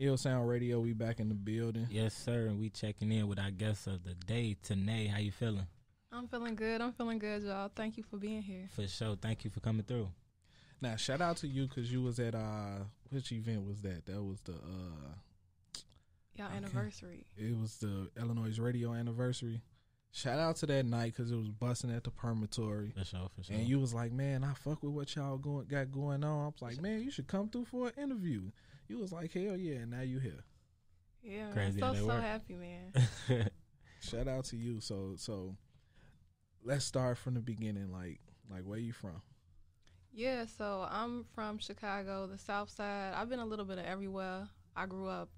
iLLANOiZE Radio, we back in the building. Yes, sir. And we checking in with our guest of the day, Tanae. How you feeling? I'm feeling good. I'm feeling good, y'all. Thank you for being here. For sure. Thank you for coming through. Now, shout out to you because you was at, which event was that? That was the, y'all anniversary. It was the iLLANOiZE Radio anniversary. Shout out to that night because it was busting at the Permatory. For sure, for sure. And you was like, man, I fuck with what y'all got going on. I was like, man, you should come through for an interview. You was like, hell yeah, and now you here. Yeah, crazy. I'm so happy, man. Shout out to you. So let's start from the beginning. Like where you from? Yeah, so I'm from Chicago, the South Side. I've been a little bit of everywhere. I grew up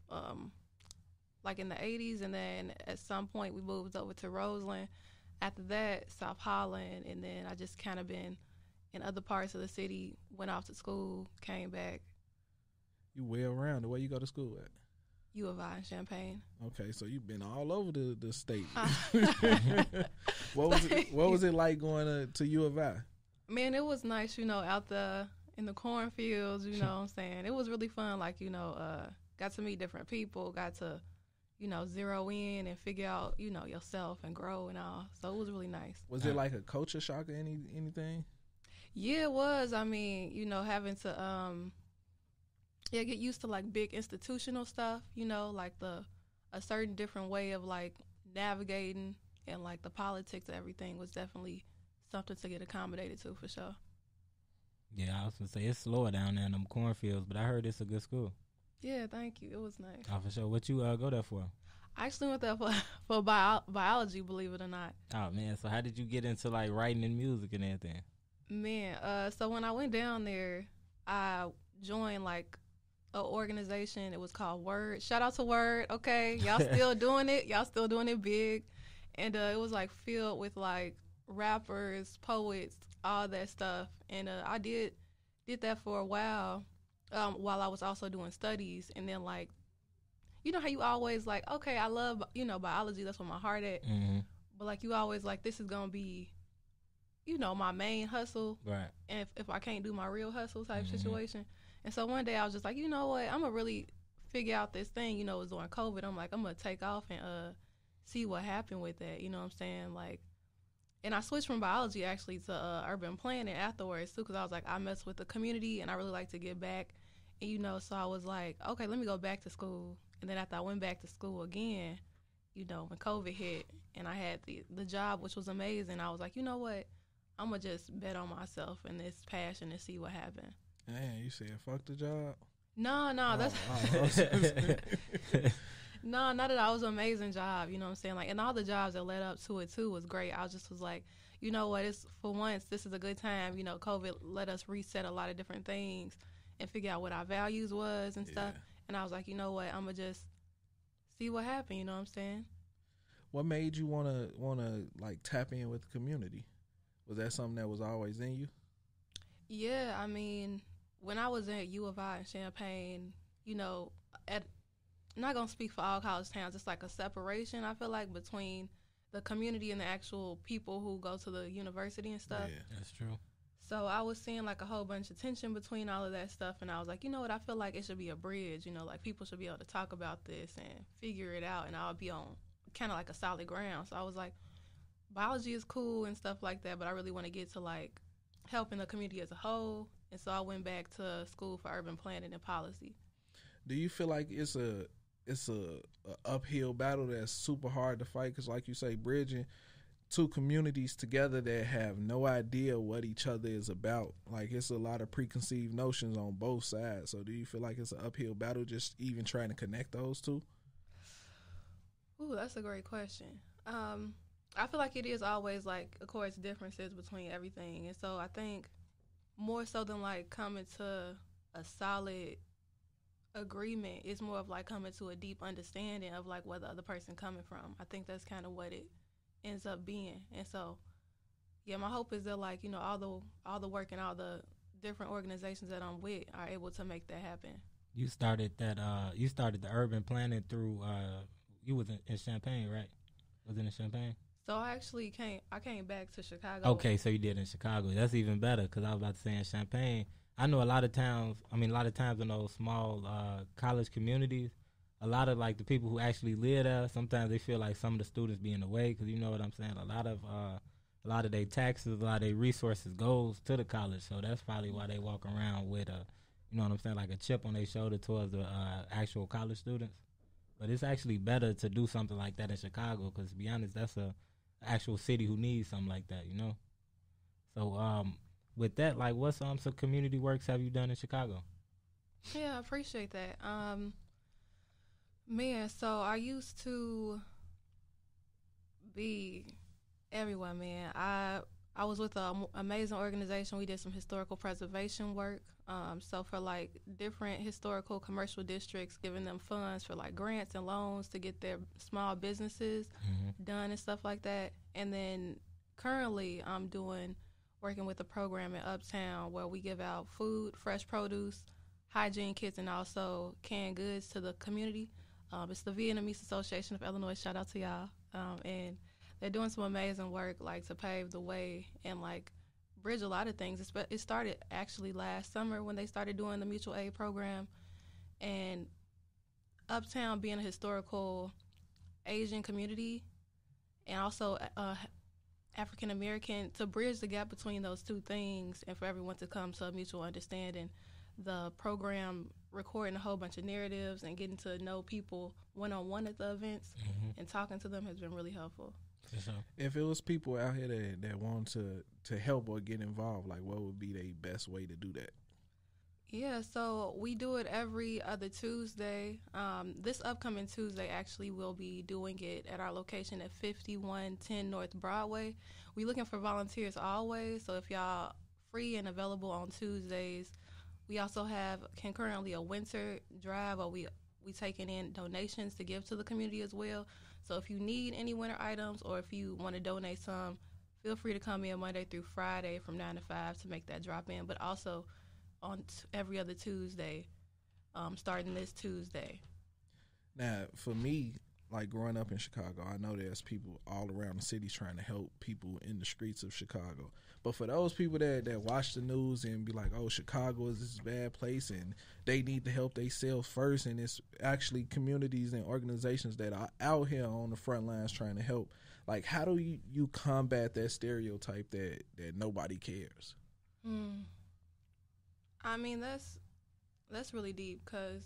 like in the 80s, and then at some point we moved over to Roseland. After that, South Holland, and then I just kind of been in other parts of the city, went off to school, came back. You way around. The way you go to school at? U of I in Champaign. Okay, so you've been all over the state. What was it like going to U of I? Man, it was nice, you know, out in the cornfields, you know what I'm saying? It was really fun, like, you know, got to meet different people, got to, you know, zero in and figure out, you know, yourself and grow and all. So it was really nice. Was it like a culture shock or anything? Yeah, it was. I mean, you know, having to yeah, get used to, like, big institutional stuff, you know, like a certain different way of, like, navigating and, like, the politics of everything was definitely something to get accommodated to, for sure. Yeah, I was going to say, it's slower down there in them cornfields, but I heard it's a good school. Yeah, thank you. It was nice. Oh, for sure. What you go there for? I actually went there for biology, believe it or not. Oh, man, so how did you get into, like, writing and music and everything? Man, so when I went down there, I joined, like, an organization. It was called Word. Shout out to Word. Okay, y'all still doing it. Y'all still doing it big. And it was like filled with like rappers, poets, all that stuff. And I did that for a while I was also doing studies. And then, like, you know how you always like, okay, I love, you know, biology, that's where my heart at. Mm-hmm. But like you always like, this is gonna be, you know, my main hustle. Right. And if I can't do my real hustle type mm-hmm. situation. And so one day I was just like, you know what, I'm going to really figure out this thing. You know, it was during COVID. I'm like, I'm going to take off and see what happened with that. You know what I'm saying? Like, and I switched from biology, actually, to urban planning afterwards, too, because I was like, I mess with the community, and I really like to give back. And, you know, so I was like, okay, let me go back to school. And then after I went back to school again, you know, when COVID hit, and I had the job, which was amazing, I was like, you know what, I'm going to just bet on myself and this passion and see what happened. Man, you said fuck the job? No, that's no, not at all. It was an amazing job, you know what I'm saying? Like, and all the jobs that led up to it too was great. I was like, you know what, it's for once, this is a good time. You know, COVID let us reset a lot of different things and figure out what our values was and stuff. And I was like, you know what, I'm gonna just see what happened, you know what I'm saying? What made you wanna like tap in with the community? Was that something that was always in you? Yeah, I mean, when I was at U of I in Champaign, you know, I'm not going to speak for all college towns. It's like a separation, I feel like, between the community and the actual people who go to the university and stuff. Yeah, that's true. So I was seeing, like, a whole bunch of tension between all of that stuff, and I was like, you know what, I feel like it should be a bridge, you know, like, people should be able to talk about this and figure it out, and I'll be on kind of like a solid ground. So I was like, biology is cool and stuff like that, but I really want to get to, like, helping the community as a whole. And so I went back to school for urban planning and policy. Do you feel like it's a uphill battle that's super hard to fight? Because like you say, bridging two communities together that have no idea what each other is about, like it's a lot of preconceived notions on both sides. So do you feel like it's an uphill battle just even trying to connect those two? Ooh, that's a great question. I feel like it is always, like, of course, differences between everything. And so I think more so than, like, coming to a solid agreement, it's more of, like, coming to a deep understanding of, like, where the other person coming from. I think that's kind of what it ends up being. And so, yeah, my hope is that, like, you know, all the work and all the different organizations that I'm with are able to make that happen. You started the urban planning through you was in Champaign, right? Was it in Champaign? So I actually came back to Chicago. Okay, so you did in Chicago. That's even better because I was about to say in Champaign, I know a lot of times in those small college communities, a lot of like the people who actually live there, sometimes they feel like some of the students be in the way, because you know what I'm saying, a lot of their taxes, a lot of their resources goes to the college, so that's probably why they walk around with a, you know what I'm saying, like a chip on their shoulder towards the actual college students. But it's actually better to do something like that in Chicago, because to be honest, that's a actual city who needs something like that, you know. So with that, like, what some community works have you done in Chicago? Yeah, I appreciate that. Man, so I used to be everywhere, man. I was with an amazing organization. We did some historical preservation work. So for like different historical commercial districts, giving them funds for like grants and loans to get their small businesses done and stuff like that. And then currently I'm working with a program in Uptown where we give out food, fresh produce, hygiene kits, and also canned goods to the community. It's the Vietnamese Association of Illinois. Shout out to y'all. And they're doing some amazing work, like, to pave the way and, like, bridge a lot of things. It started actually last summer when they started doing the mutual aid program. And Uptown being a historical Asian community and also African-American, to bridge the gap between those two things and for everyone to come to a mutual understanding, the program recording a whole bunch of narratives and getting to know people one-on-one at the events and talking to them has been really helpful. If it was people out here that want to help or get involved, like, what would be the best way to do that? Yeah, so we do it every other Tuesday. This upcoming Tuesday, actually, we'll be doing it at our location at 5110 North Broadway. We're looking for volunteers always, so if y'all free and available on Tuesdays. We also have concurrently a winter drive, or we taking in donations to give to the community as well. So if you need any winter items or if you want to donate some, feel free to come in Monday through Friday from 9 to 5 to make that drop in, but also on every other Tuesday, starting this Tuesday. Now, for me, like growing up in Chicago, I know there's people all around the city trying to help people in the streets of Chicago. But for those people that watch the news and be like, oh, Chicago is this bad place and they need to help themselves first, and it's actually communities and organizations that are out here on the front lines trying to help. Like, how do you combat that stereotype that nobody cares? I mean, that's really deep, because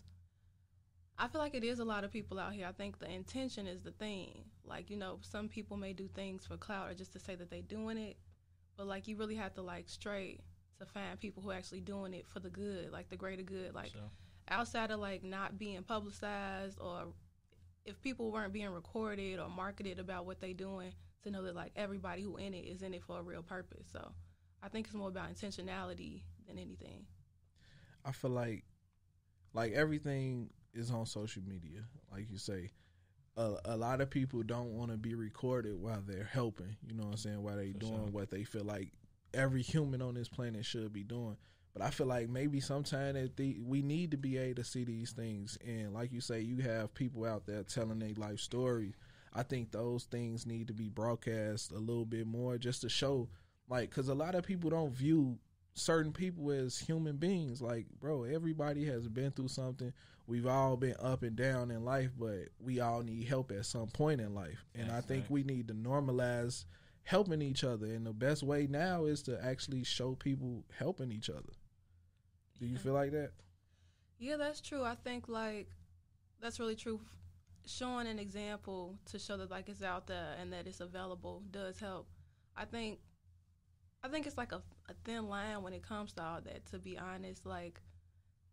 I feel like it is a lot of people out here. I think the intention is the thing. Like, you know, some people may do things for clout or just to say that they're doing it, but, like, you really have to, like, stray to find people who are actually doing it for the good, like, the greater good. Like, sure. Outside of, like, not being publicized, or if people weren't being recorded or marketed about what they're doing, to know that, like, everybody who in it is in it for a real purpose. So I think it's more about intentionality than anything. I feel like, everything is on social media, like you say. A lot of people don't want to be recorded while they're helping, you know what I'm saying, while they're doing what they feel like every human on this planet should be doing. But I feel like maybe sometimes we need to be able to see these things. And like you say, you have people out there telling their life stories. I think those things need to be broadcast a little bit more, just to show, like, because a lot of people don't view certain people as human beings. Like, bro, everybody has been through something. We've all been up and down in life, but we all need help at some point in life. And I think we need to normalize helping each other. And the best way now is to actually show people helping each other. Do you feel like that? Yeah, that's true. I think, like, that's really true. Showing an example to show that, like, it's out there and that it's available does help. I think it's like a thin line when it comes to all that, to be honest. Like,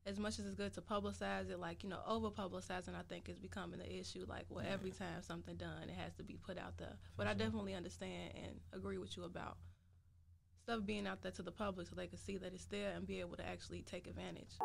as much as it's good to publicize it, like, you know, over-publicizing, I think, is becoming the issue. Like, well, every time something done, it has to be put out there. But I definitely understand and agree with you about stuff being out there to the public so they can see that it's there and be able to actually take advantage.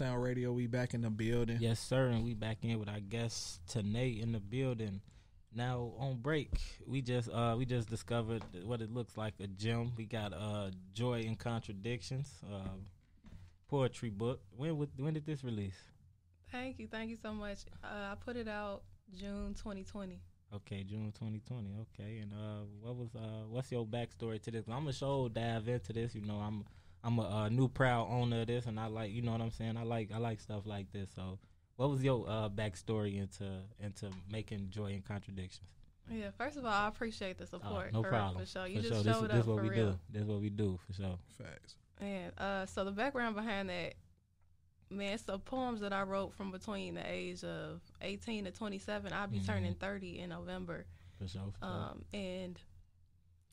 Illsound Radio. We back in the building. Yes, sir. And we back in with our guest Tanae in the building. Now on break, we just discovered what it looks like a gem. We got Joy and Contradictions, poetry book. When did this release? Thank you so much. I put it out June 2020. Okay, June 2020. Okay, and what's your backstory to this? I'm a show dive into this. You know, I'm a new proud owner of this, and I like, you know what I'm saying? I like stuff like this. So, what was your backstory into making Joy and Contradictions? Yeah, first of all, I appreciate the support. No problem. For sure. You just showed up for real. This is what we do, for sure. Facts. And so the background behind that, man, it's the poems that I wrote from between the age of 18 to 27. I'll be turning 30 in November. For sure. And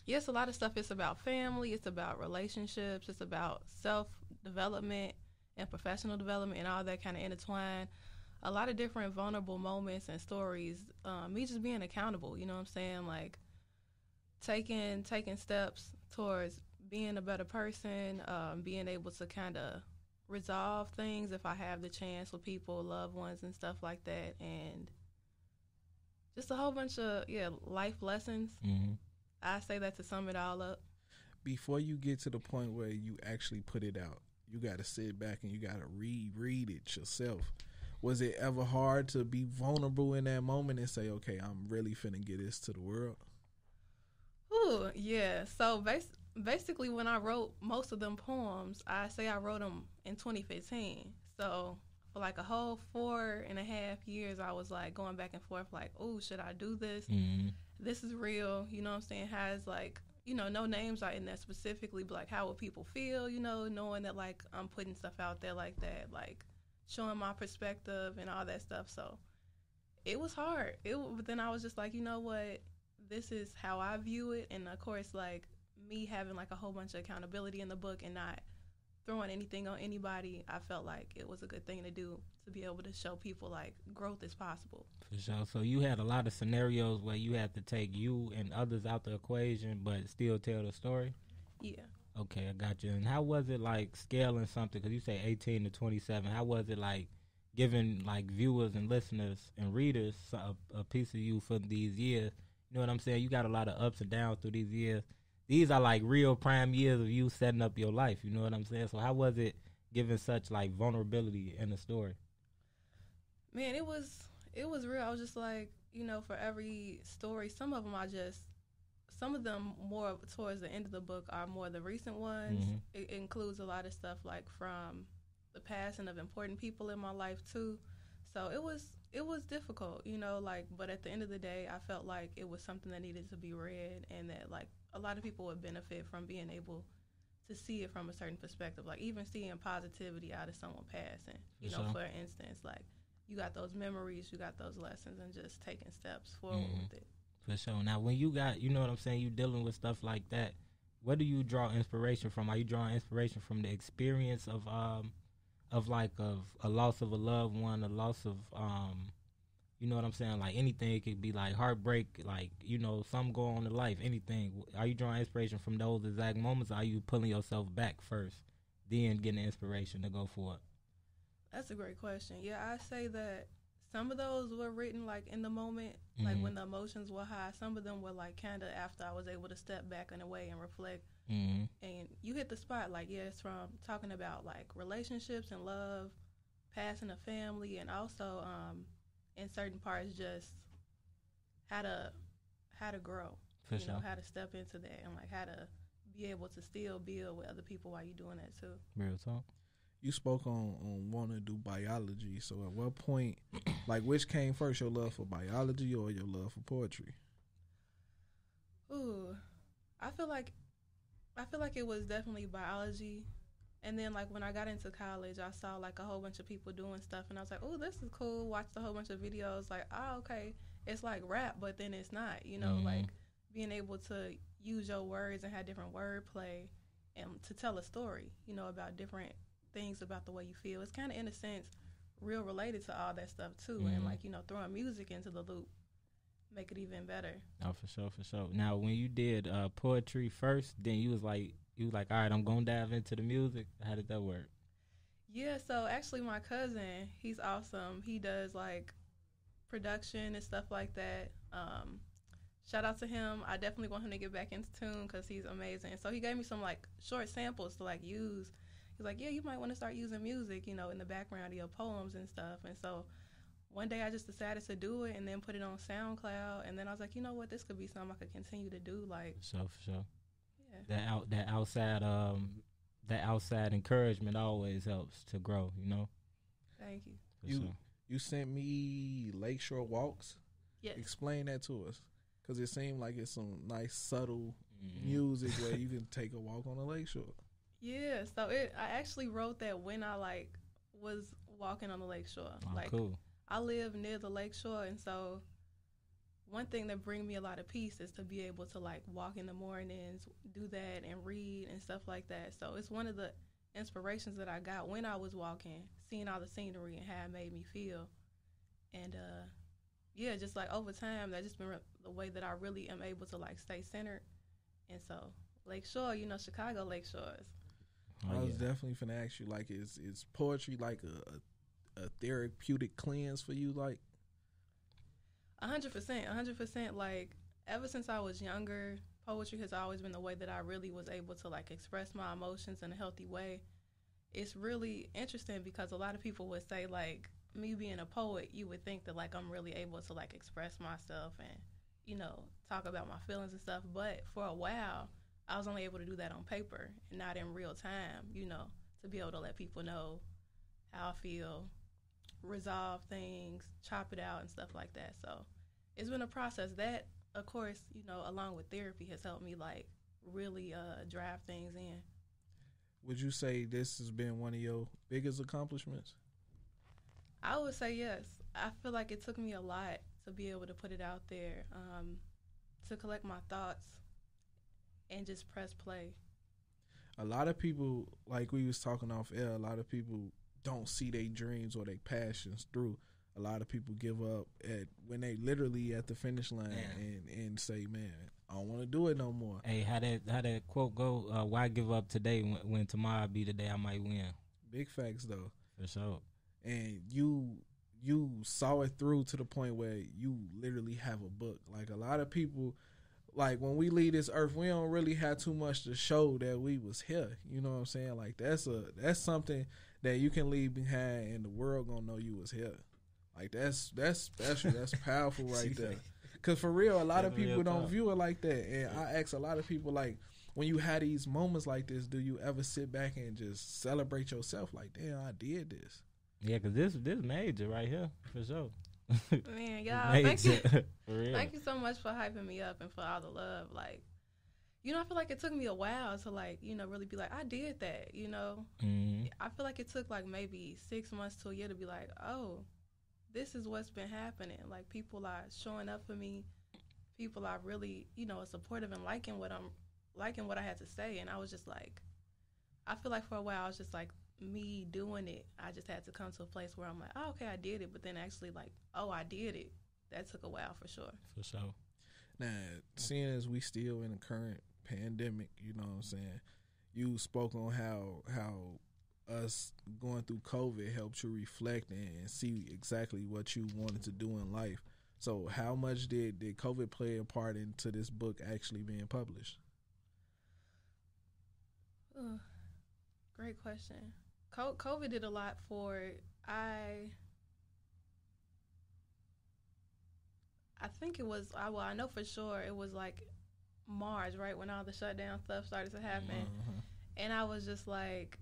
yes, a lot of stuff. It's about family. It's about relationships. It's about self-development and professional development and all that kind of intertwined. A lot of different vulnerable moments and stories. Me just being accountable, you know what I'm saying? Like taking steps towards being a better person, being able to kind of resolve things if I have the chance with people, loved ones and stuff like that. And just a whole bunch of, life lessons. Mm-hmm. I say that to sum it all up. Before you get to the point where you actually put it out, you got to sit back and you got to reread it yourself. Was it ever hard to be vulnerable in that moment and say, okay, I'm really finna get this to the world? Ooh, yeah. So basically when I wrote most of them poems, I wrote them in 2015. So for like a whole 4.5 years, I was like going back and forth like, ooh, should I do this? Mm-hmm. This is real. You know what I'm saying? How it's like, you know, no names are in there specifically, but like how will people feel, you know, knowing that like I'm putting stuff out there like that, like showing my perspective and all that stuff. So it was hard. But then I was just like, you know what, this is how I view it. And of course, like me having like a whole bunch of accountability in the book and not throwing anything on anybody, I felt like it was a good thing to do to be able to show people like growth is possible. For sure. So you had a lot of scenarios where you had to take you and others out the equation but still tell the story? Yeah. Okay, I got you. And how was it like scaling something, because you say 18 to 27, how was it like giving like viewers and listeners and readers a piece of you for these years? You know what I'm saying? You got a lot of ups and downs through these years. These are like real prime years of you setting up your life. You know what I'm saying? So how was it giving such like vulnerability in the story? Man, it was real. I was just like, you know, for every story, some of them more towards the end of the book are more the recent ones. Mm-hmm. It includes a lot of stuff like from the passing of important people in my life too. So it was difficult, you know, like, but at the end of the day, I felt like it was something that needed to be read and that like a lot of people would benefit from being able to see it from a certain perspective, like even seeing positivity out of someone passing, you know, for instance, like you got those memories, you got those lessons, and just taking steps forward with it. For sure. Now, when you got, you know what I'm saying, you dealing with stuff like that, where do you draw inspiration from? Are you drawing inspiration from the experience of a loss of a loved one, a loss of, you know what I'm saying? Like anything, it could be like heartbreak, like, you know, something going on in life, anything. Are you drawing inspiration from those exact moments? Or are you pulling yourself back first, then getting the inspiration to go for it? That's a great question. Yeah, I say that some of those were written like in the moment, mm-hmm. like when the emotions were high. Some of them were like kind of after I was able to step back in a way and reflect. Mm-hmm. And you hit the spot, like, yeah, it's from talking about like relationships and love, passing a family, and also in certain parts just how to grow. For you sure. know, how to step into that and like how to be able to still build with other people while you're doing that too. Real talk. You spoke on wanting to do biology, so at what point, like, which came first, your love for biology or your love for poetry? Ooh, I feel like it was definitely biology, and then, like, when I got into college, I saw, like, a whole bunch of people doing stuff, and I was like, ooh, this is cool, watched a whole bunch of videos, like, oh, okay, it's like rap, but then it's not, you know, mm-hmm. like, being able to use your words and have different wordplay and to tell a story, you know, about different things about the way you feel. It's kind of in a sense real related to all that stuff too, mm-hmm. and like, you know, throwing music into the loop make it even better. Oh, for sure. Now when you did poetry first, then you was like, all right, I'm gonna dive into the music. How did that work? Yeah, so actually my cousin, he's awesome. He does like production and stuff like that. Shout out to him. I definitely want him to get back into tune because he's amazing. So he gave me some like short samples to like use. He's like, yeah, you might want to start using music, you know, in the background of your poems and stuff. And so one day I just decided to do it and then put it on SoundCloud. And then I was like, you know what, this could be something I could continue to do. Like, for sure. Yeah. That outside encouragement always helps to grow, you know. Thank you. You sent me Lakeshore Walks. Yes. Explain that to us, because it seemed like it's some nice subtle music where you can take a walk on the lakeshore. Yeah, so I actually wrote that when I like was walking on the lakeshore. Oh, like, cool. I live near the lakeshore, and so one thing that brings me a lot of peace is to be able to like walk in the mornings, do that and read and stuff like that. So it's one of the inspirations that I got when I was walking, seeing all the scenery and how it made me feel. And yeah, just like over time, that's just been the way that I really am able to like stay centered. And so Lakeshore, you know, Chicago Lakeshore. I was definitely finna ask you, like, is poetry like a therapeutic cleanse for you, like? 100%. Like, ever since I was younger, poetry has always been the way that I really was able to, like, express my emotions in a healthy way. It's really interesting because a lot of people would say, like, me being a poet, you would think that, like, I'm really able to, like, express myself and, you know, talk about my feelings and stuff. But for a while, I was only able to do that on paper and not in real time, you know, to be able to let people know how I feel, resolve things, chop it out and stuff like that. So it's been a process that, of course, you know, along with therapy has helped me like really drive things in. Would you say this has been one of your biggest accomplishments? I would say yes. I feel like it took me a lot to be able to put it out there, to collect my thoughts and just press play. A lot of people, like we was talking off air, a lot of people don't see their dreams or their passions through. A lot of people give up when they literally at the finish line and say, man, I don't want to do it no more. Hey, how that quote go, why give up today when tomorrow be the day I might win? Big facts, though. For sure. And you saw it through to the point where you literally have a book. Like, a lot of people, like, when we leave this earth, we don't really have too much to show that we was here. You know what I'm saying? Like, that's something that you can leave behind, and the world gonna know you was here. Like, that's special. That's powerful right there. Cause for real, a lot of people don't view it like that. And I ask a lot of people, like, when you have these moments like this, do you ever sit back and just celebrate yourself? Like, damn, I did this. Yeah, cause this major right here for sure. Man, y'all, thank you so much for hyping me up and for all the love. Like, you know, I feel like it took me a while to, like, you know, really be like, I did that, you know. Mm-hmm. I feel like it took, like, maybe 6 months to a year to be like, oh, this is what's been happening. Like, people are showing up for me. People are really, you know, supportive and liking what I had to say. And I was just like, I feel like for a while I was just like, me doing it, I just had to come to a place where I'm like, oh, okay, I did it. But then actually, like, oh, I did it. That took a while for sure. For sure. Now, seeing as we still in the current pandemic, you know what I'm saying, you spoke on how us going through COVID helped you reflect and see exactly what you wanted to do in life. So how much did COVID play a part into this book actually being published? Great question. COVID did a lot for it. I think it was, well, I know for sure it was like March, right, when all the shutdown stuff started to happen. Uh-huh. And I was just like,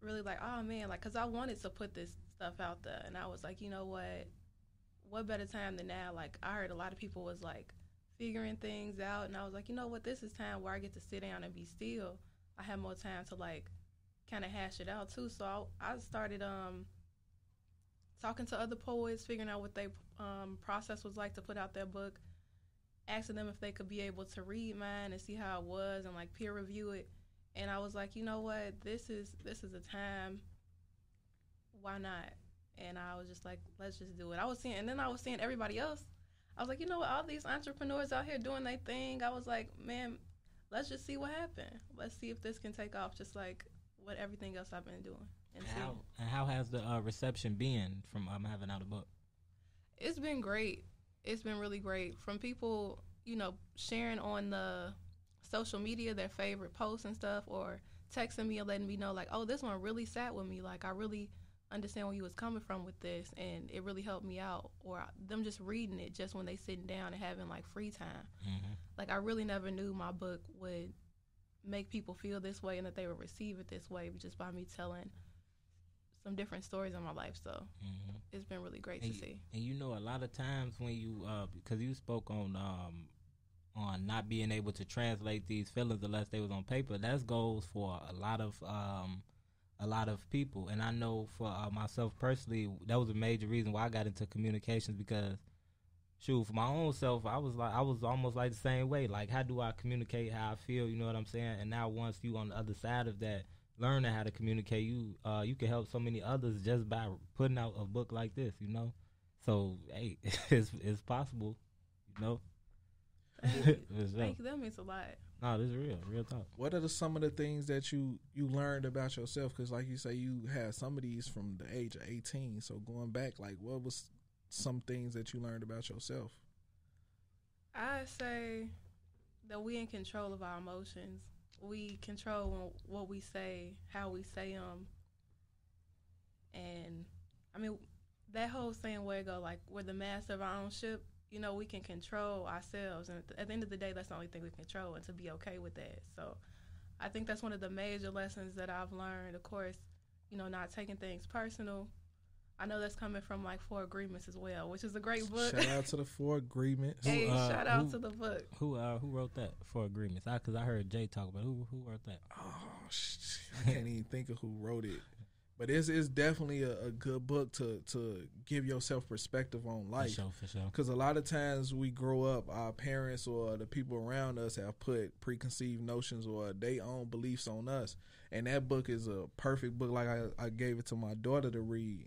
really like, oh, man, like, because I wanted to put this stuff out there. And I was like, you know what better time than now? Like, I heard a lot of people was like figuring things out. And I was like, you know what, this is time where I get to sit down and be still. I have more time to, like, kind of hash it out, too. So I started talking to other poets, figuring out what their process was like to put out their book, asking them if they could be able to read mine and see how it was and, like, peer review it. And I was like, you know what, this is a time, why not? And I was just like, let's just do it. And then I was seeing everybody else. I was like, you know what, all these entrepreneurs out here doing their thing. I was like, man, let's just see what happened. Let's see if this can take off, just like what everything else I've been doing. and how, see. And how has the reception been from having out a book? It's been great. It's been really great. From people, you know, sharing on the social media their favorite posts and stuff, or texting me and letting me know, like, oh, this one really sat with me. Like, I really understand where you was coming from with this, and it really helped me out. Or them just reading it just when they sitting down and having, like, free time. Mm-hmm. Like, I really never knew my book would make people feel this way and that they would receive it this way just by me telling some different stories in my life. So mm-hmm. it's been really great to see. And you know, a lot of times when you, because you spoke on not being able to translate these feelings unless they was on paper, that goes for a lot of people. And I know for myself personally, that was a major reason why I got into communications, because shoot, for my own self, I was almost like the same way. Like, how do I communicate how I feel? You know what I'm saying? And now once you on the other side of that, learning how to communicate, you can help so many others just by putting out a book like this, you know? So, hey, it's possible, you know? Thank you. That means a lot. No, this is real talk. What are some of the things that you learned about yourself? Because, like you say, you had some of these from the age of 18. So going back, like, what was some things that you learned about yourself? I say that we in control of our emotions. We control what we say, how we say them. And, I mean, that whole saying where it go, like, we're the master of our own ship. You know, we can control ourselves. And at the end of the day, that's the only thing we control, and to be okay with that. So I think that's one of the major lessons that I've learned. Of course, you know, not taking things personal. I know that's coming from, like, Four Agreements as well, which is a great book. Shout out to the Four Agreements. Hey, shout out to the book. Who wrote that, Four Agreements? Because I heard Jay talk about who wrote that. Oh, I can't even think of who wrote it. But it's definitely a good book to give yourself perspective on life. For sure. Because a lot of times we grow up, our parents or the people around us have put preconceived notions or their own beliefs on us. And that book is a perfect book. Like, I gave it to my daughter to read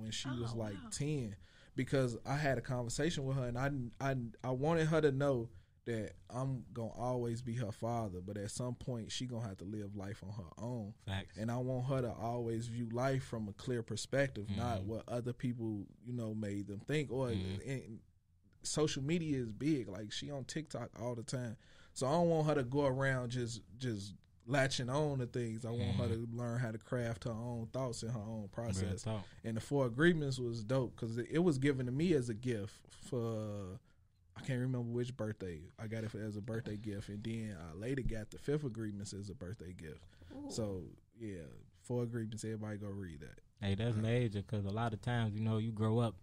when she was like 10, because I had a conversation with her, and I wanted her to know that I'm going to always be her father, but at some point she going to have to live life on her own. Facts. And I want her to always view life from a clear perspective, not what other people, you know, made them think. Or social media is big. Like, she on TikTok all the time. So I don't want her to go around just latching on to things. I want her to learn how to craft her own thoughts and her own process. And the Four Agreements was dope because it was given to me as a gift for... I can't remember which birthday. I got it as a birthday gift, and then I later got the Fifth Agreements as a birthday gift. Ooh. So, yeah, Four Agreements, everybody go read that. Hey, that's major, because a lot of times, you know, you grow up,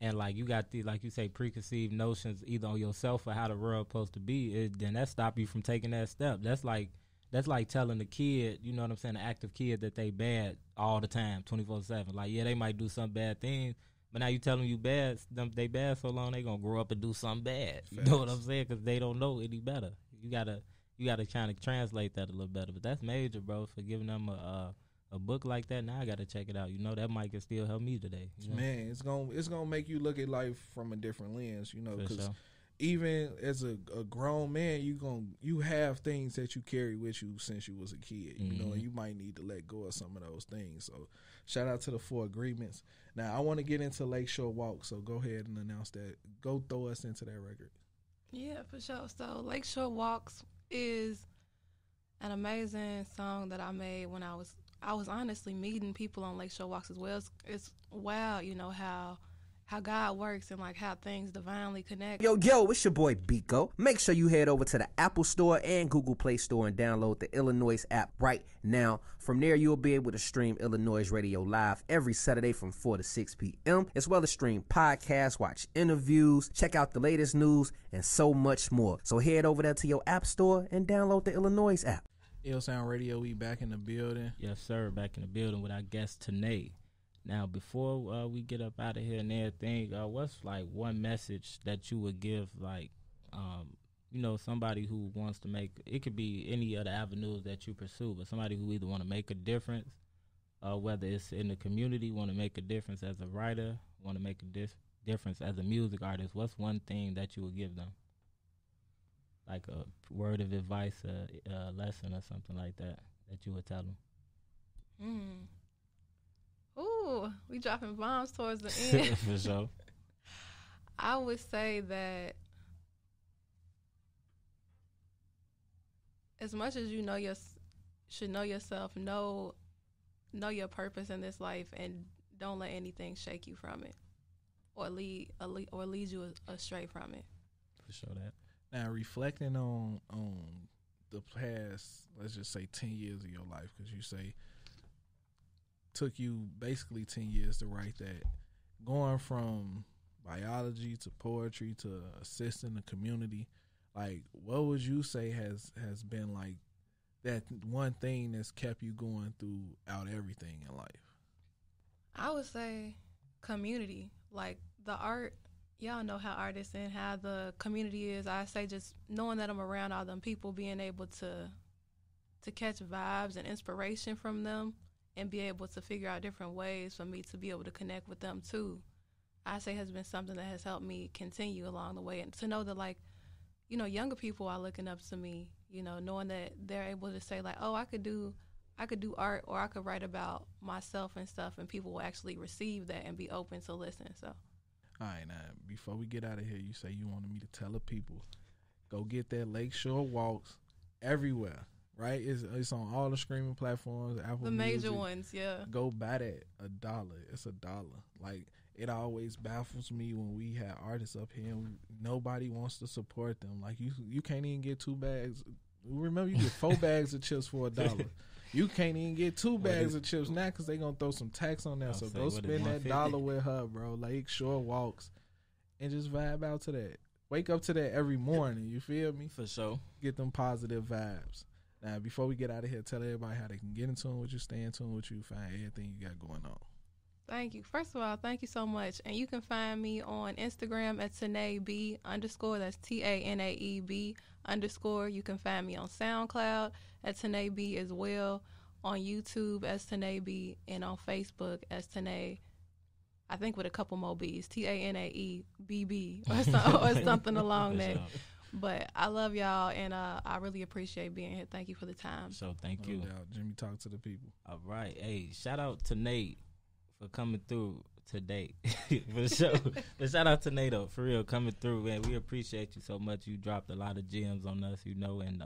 and, like, you got these, like you say, preconceived notions either on yourself or how the world's supposed to be, then that stop you from taking that step. That's like telling the kid, you know what I'm saying, the active kid, that they bad all the time, 24/7. Like, yeah, they might do some bad things, but now you tell them they bad so long, they going to grow up and do something bad. You know what I'm saying? Because they don't know any better. You gotta kind of translate that a little better. But that's major, bro, for giving them a book like that. Now I got to check it out. You know, that might can still help me today. You know? Man, it's gonna make you look at life from a different lens, you know, because even as a grown man, you have things that you carry with you since you was a kid, you know, and you might need to let go of some of those things. So shout out to the Four Agreements. Now, I want to get into Lakeshore Walks, so go ahead and announce that. Go throw us into that record. Yeah, for sure. So Lakeshore Walks is an amazing song that I made when I was honestly meeting people on Lakeshore Walks as well. It's wild, you know, how God works and, like, how things divinely connect. Yo, it's your boy Biko. Make sure you head over to the Apple Store and Google Play Store and download the illLLANOiZE app right now. From there, you'll be able to stream illLLANOiZE Radio live every Saturday from 4 to 6 p.m., as well as stream podcasts, watch interviews, check out the latest news, and so much more. So head over there to your App Store and download the illLLANOiZE app. illSound Radio, we back in the building. Yes, sir, back in the building with our guest Tanae. Now, before we get up out of here and everything, what's, like, one message that you would give, like, you know, somebody who wants to make, it could be any other avenues that you pursue, but somebody who either want to make a difference, whether it's in the community, want to make a difference as a writer, want to make a difference as a music artist, what's one thing that you would give them? Like a word of advice, a lesson or something like that you would tell them? Ooh, we dropping bombs towards the end. For sure. I would say that as much as you know your should know yourself, know your purpose in this life, and don't let anything shake you from it, or lead you astray from it. For sure that. Now reflecting on the past, let's just say 10 years of your life, because you say took you basically 10 years to write that. Going from biology to poetry to assisting the community, like what would you say has been like that one thing that's kept you going throughout everything in life? I would say community, like the art. Y'all know how artists and how the community is. I say just knowing that I'm around all them people, being able to catch vibes and inspiration from them, and be able to figure out different ways for me to be able to connect with them too, I say has been something that has helped me continue along the way. And to know that, like, you know, younger people are looking up to me, you know, knowing that they're able to say like, oh, I could do art, or I could write about myself and stuff, and people will actually receive that and be open to listen. So, all right, now before we get out of here, you say you wanted me to tell the people, go get that Lakeshore Walks everywhere, right? It's on all the streaming platforms, Apple the Music, major ones, yeah. Go buy that. $1, it's $1. Like, it always baffles me when we had artists up here and nobody wants to support them. Like, you can't even get 2 bags. Remember, you get 4 bags of chips for $1. You can't even get 2 bags of chips now because they're going to throw some tax on that. So go spend that $1 with her, bro. Lakeshore Walks, and just vibe out to that. Wake up to that every morning. You feel me? For sure. Get them positive vibes. Now, before we get out of here, tell everybody how they can get in tune with you, stay in tune with you, find everything you got going on. Thank you. First of all, thank you so much. And you can find me on Instagram at Tanae B _. That's TANAEB_. You can find me on SoundCloud at Tanae B as well. On YouTube as Tanae B. And on Facebook as Tanae, I think with a couple more B's. TANAEBB or something along that. But I love y'all, and I really appreciate being here. Thank you for the time. So thank you. Jimmy, talk to the people. All right. Hey, shout out to Nate for coming through today. For sure. But shout out to Nato, for real, coming through, man. We appreciate you so much. You dropped a lot of gems on us, you know, and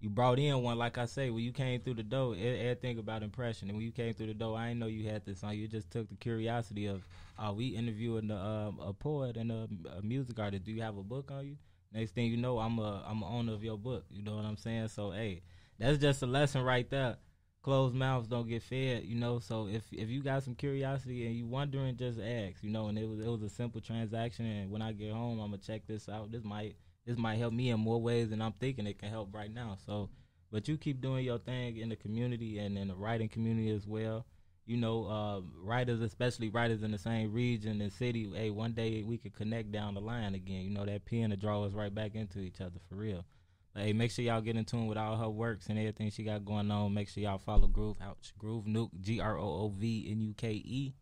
you brought in one, like I say, when you came through the door, everything about impression. And when you came through the door, I didn't know you had this on. You just took the curiosity of, are we interviewing a poet and a music artist? Do you have a book on you? Next thing you know, I'm a owner of your book. You know what I'm saying? So, hey, that's just a lesson right there. Closed mouths don't get fed, you know. So if you got some curiosity and you wondering, just ask, you know. And it was a simple transaction. And when I get home, I'm gonna check this out. This might help me in more ways than I'm thinking it can help right now. So, but you keep doing your thing in the community and in the writing community as well. You know, writers, especially writers in the same region and city. Hey, one day we could connect down the line again. You know, that pen to draw us right back into each other for real. Hey, make sure y'all get in tune with all her works and everything she got going on. Make sure y'all follow Groove Nuke, GROOVNUKE,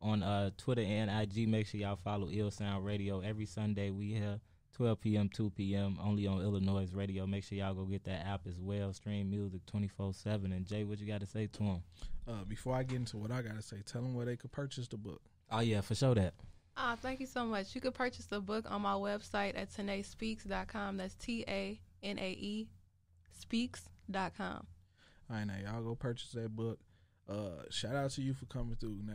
on Twitter and IG. Make sure y'all follow illsound radio. Every Sunday we here, 12 p.m., 2 p.m., only on illLANOiZE Radio. Make sure y'all go get that app as well. Stream music 24/7. And, Jay, what you got to say to them? Before I get into what I got to say, tell them where they could purchase the book. Oh, yeah, for sure that. Thank you so much. You could purchase the book on my website at tenaespeaks.com. That's TANAE speaks.com. All right, now y'all go purchase that book. Shout out to you for coming through. Now,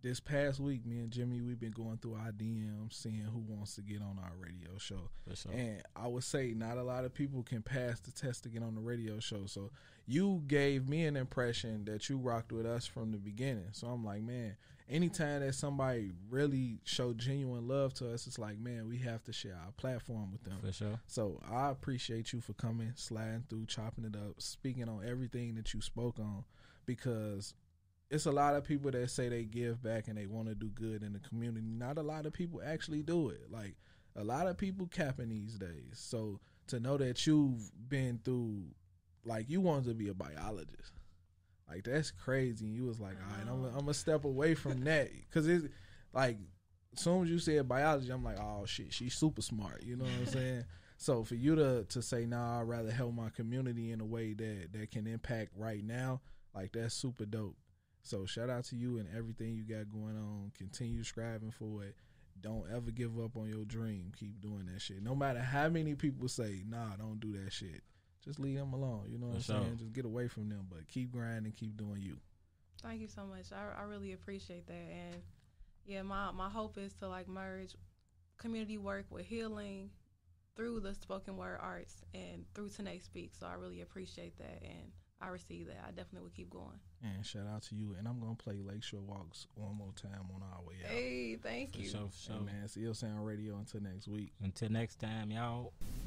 this past week, me and Jimmy, we've been going through our DMs, seeing who wants to get on our radio show. Sure. And I would say not a lot of people can pass the test to get on the radio show. So you gave me an impression that you rocked with us from the beginning. So I'm like, man, anytime that somebody really showed genuine love to us, it's like, man, we have to share our platform with them. For sure. So I appreciate you for coming, sliding through, chopping it up, speaking on everything that you spoke on, because it's a lot of people that say they give back and they want to do good in the community. Not a lot of people actually do it. Like, a lot of people capping these days. So to know that you've been through, like, you wanted to be a biologist. Like, that's crazy. And you was like, all right, I'm going to step away from that. Because it's like, as soon as you said biology, I'm like, oh, shit, she's super smart. You know what I'm saying? So for you to say, nah, I'd rather help my community in a way that can impact right now, like, that's super dope. So shout out to you and everything you got going on. Continue striving for it. Don't ever give up on your dream. Keep doing that shit. No matter how many people say, nah, don't do that shit. Just leave them alone. You know what I'm saying? Just get away from them. But keep grinding. Keep doing you. Thank you so much. I really appreciate that. And, yeah, my hope is to, like, merge community work with healing through the spoken word arts and through Tanae Speaks. So I really appreciate that. And I receive that. I definitely will keep going. And shout out to you. And I'm going to play Lakeshore Walks one more time on our way out. Hey, thank you. For sure, for sure. Hey, man, it's illsound radio until next week. Until next time, y'all.